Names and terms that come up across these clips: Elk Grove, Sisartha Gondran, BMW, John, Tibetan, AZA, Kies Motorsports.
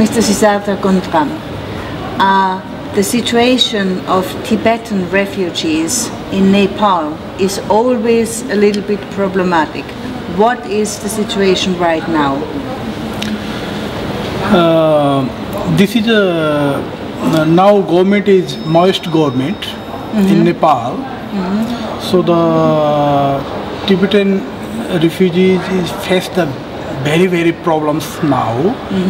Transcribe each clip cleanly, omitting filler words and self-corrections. Mr. Sisartha Gondran. The situation of Tibetan refugees in Nepal is always a little bit problematic. What is the situation right now? This is now government is Maoist government in Nepal. So the Tibetan refugees face the very, very problems now.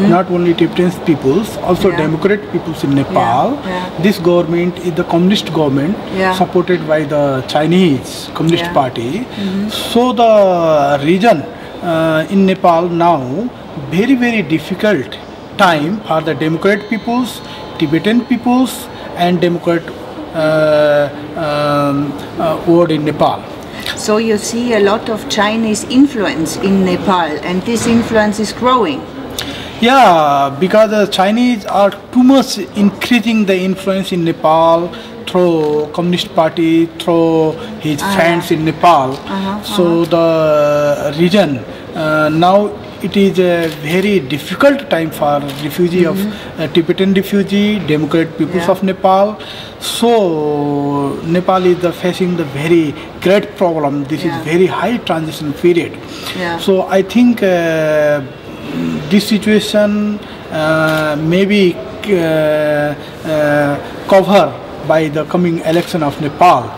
Not only Tibetan peoples, also Democrat peoples in Nepal. This government is the communist government supported by the Chinese Communist Party. So the region in Nepal now very, very difficult time for the Democrat peoples, Tibetan peoples, and Democrat world in Nepal. So you see a lot of Chinese influence in Nepal, and this influence is growing. Yeah, because the Chinese are too much increasing the influence in Nepal through Communist Party, through his friends in Nepal. So the region now it is a very difficult time for refugee of Tibetan refugee, Democrat peoples of Nepal. So Nepal is facing the very great problem. This is very high transition period. So I think this situation may be covered by the coming election of Nepal.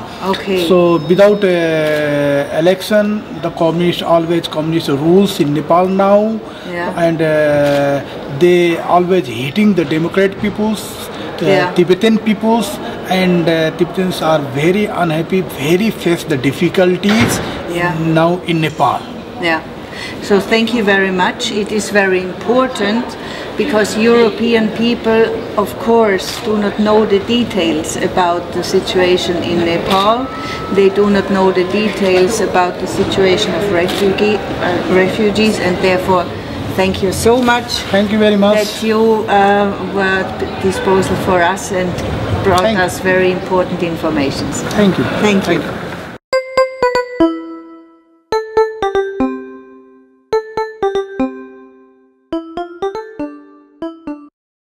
So without election, the communist rules in Nepal now, and they always hating the Democrat peoples, Tibetan peoples, and Tibetans are very unhappy, very face the difficulties now in Nepal. So thank you very much. It is very important because European people, of course, do not know the details about the situation in Nepal. They do not know the details about the situation of refugees, and therefore thank you so much. Thank you very much. That you were at disposal for us and brought us very important information. Thank you. Thank you.